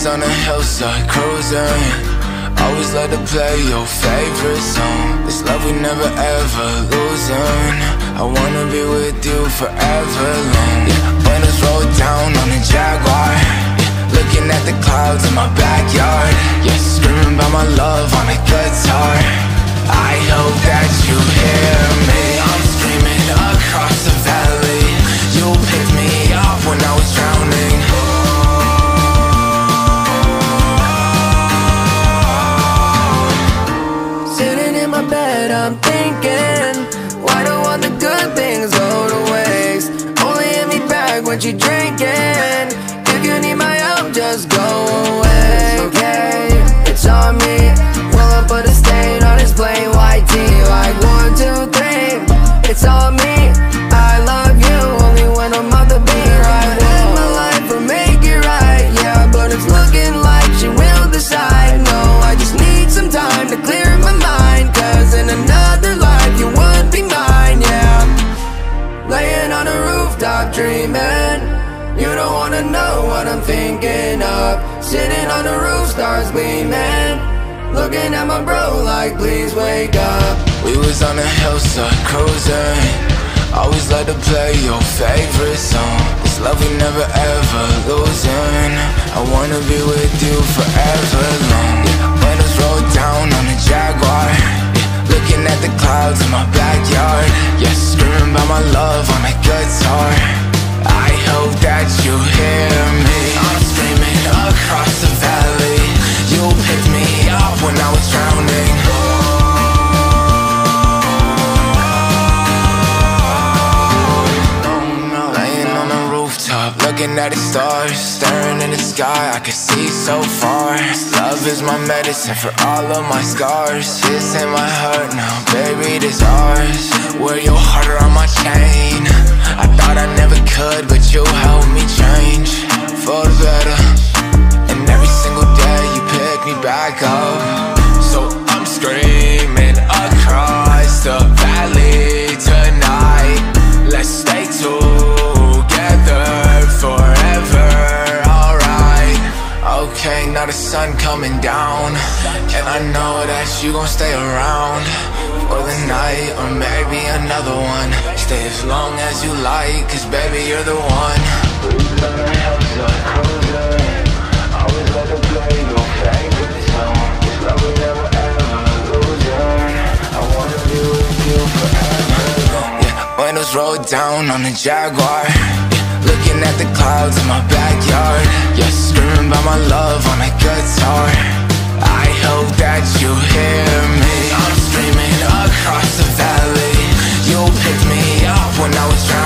always on the hillside cruising. Always like to play your favorite song. This love we never ever losing. I wanna be with you forever long. Yeah, windows roll down on a Jaguar. Yeah, looking at the clouds in my backyard. Yeah, screaming about my love on a guitar. I hope that you hear me. I'm screaming across the valley. You picked me up when I was drowning. But I'm thinking, why do all the good things go to waste? Only hit me back when you're drinking. If you need my help, just go away. It's okay, it's on me. Will I put a stain on this plain white tee? Like 1, 2, 3, it's on me. I love you only when I'm on the beat. I live my life or make it right. Yeah, but it's looking like she will decide. No, I just need some time to clear my mind. In another life you would be mine, yeah. Laying on a rooftop dreaming. You don't wanna know what I'm thinking of. Sitting on the roof, stars gleaming. Looking at my bro like, please wake up. We was on a hillside cruising. Always like to play your favorite song. This love we never ever losing. I wanna be with you forever long. Windows roll down on a Jaguar. Looking at the clouds in my backyard. Yeah, screaming about my love on a guitar. I hope that you hear me. I'm screaming across the valley. You picked me up when I was drowning. Laying on the rooftop, looking at the stars. Staring in the sky, I could see so far. Love is my medicine for all of my scars. This ain't my heart now, baby, this ours. Wear your heart around my chain. I thought I never could, but you helped me change for the better. And every single day you pick me back up. So I'm screaming across the valley tonight. Let's stay together forever. Okay, now the sun coming down. And I know that you gon' stay around for the night, or maybe another one. Stay as long as you like, cause baby, you're the one. Always let her play your favorite song. This love will never ever lose her. I wanna be with you forever. Yeah, windows rolled down on the Jaguar. Looking at the clouds in my backyard. Yeah, screaming about my love on a guitar. I hope that you hear me. I'm screaming across the valley. You picked me up when I was drowning.